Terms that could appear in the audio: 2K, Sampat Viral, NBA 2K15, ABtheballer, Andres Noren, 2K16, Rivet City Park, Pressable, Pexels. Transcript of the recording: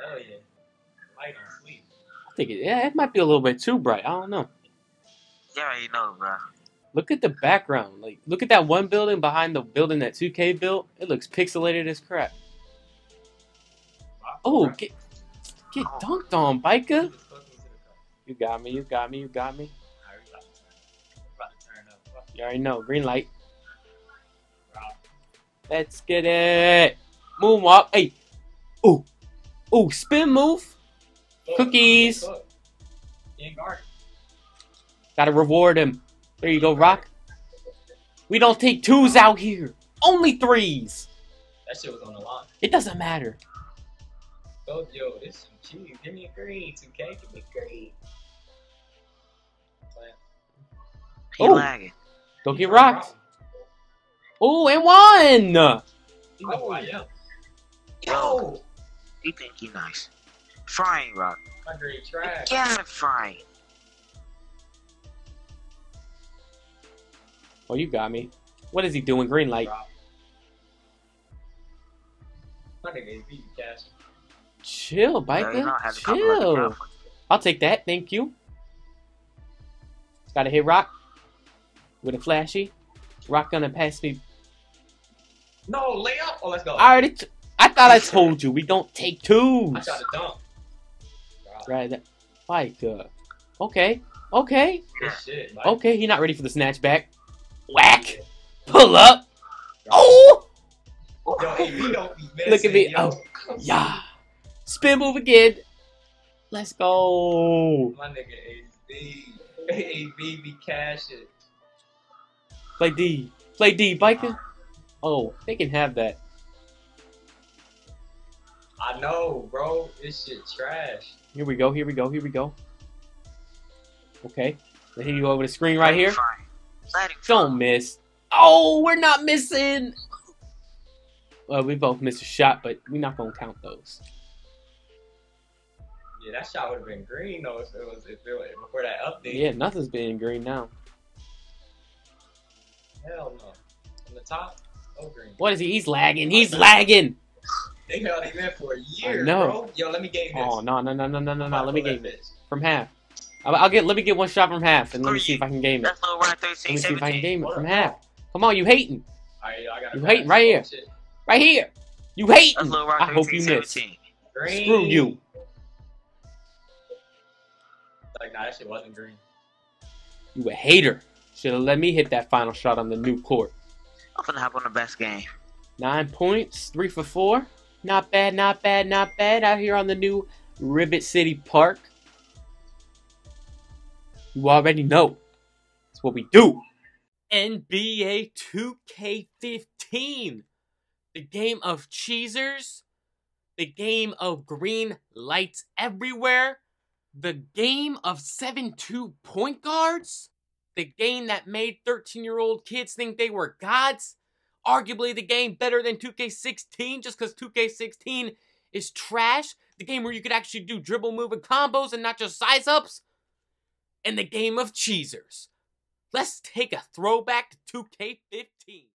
Hell yeah. Light and sweet. I think it, yeah, it might be a little bit too bright. I don't know. You already know, bro. Look at the background. Like, look at that one building behind the building that 2K built. It looks pixelated as crap. Oh, get dunked on, Biker. You got me. You got me. You got me. You already know. Green light. Let's get it. Moonwalk. Hey. Oh. Oh. Spin move. Cookies. Gotta reward him. There you go, Rock. We don't take twos out here. Only threes. That shit was on the line. It doesn't matter. Oh, yo, this is some cheese. Give me a green, 2K. Give me a green. Oh, lagging. Don't get rocked. Oh, and one. Oh, yeah. Yo. You think you're nice. Frying, Rock. Yeah, frying. Oh, you got me. What is he doing? Green light. Chill, Biker. Chill. I'll take that. Thank you. Gotta hit Rock with a flashy. Rock gonna pass me. No, lay up. Oh, let's go. I already. I thought I told you we don't take twos. I shot a dunk. Right, Biker. Okay. Okay. Good shit, Biker. Okay, he's not ready for the snatch back. Whack! Pull up! Oh! Yo, hey, we don't be messing, look at me! Yo. Oh, yeah! Spin move again! Let's go! My nigga AB. AB be cashing. Play D. Play D, Biker. Oh, they can have that. I know, bro. This shit trash. Here we go, here we go, here we go. Okay. Let him go over the screen right here. Don't miss. Oh, we're not missing. Well, we both missed a shot, but we're not gonna count those. Yeah, that shot would have been green though if it was before that update. Yeah, nothing's been green now. Hell no. On the top, no green. What is he? He's lagging. He's lagging. They held him in for a year, bro. Yo, let me game this. Oh no! Let me game this from half. Let me get one shot from half, and let me see if I can game it. Let me see if I can game it from half. Come on, you hating? You hating right here, right here. You hating? I hope you miss. Screw you. Like, nah, that shit wasn't green. You a hater? Should have let me hit that final shot on the new court. I'm gonna hop on the best game. 9 points, 3 for 4. Not bad, not bad, not bad. Out here on the new Rivet City Park. You already know. That's what we do. NBA 2K15. The game of cheesers. The game of green lights everywhere. The game of 7'2" point guards. The game that made 13-year-old kids think they were gods. Arguably the game better than 2K16 just because 2K16 is trash. The game where you could actually do dribble, move, and combos and not just size-ups. And the game of cheesers. Let's take a throwback to 2K15.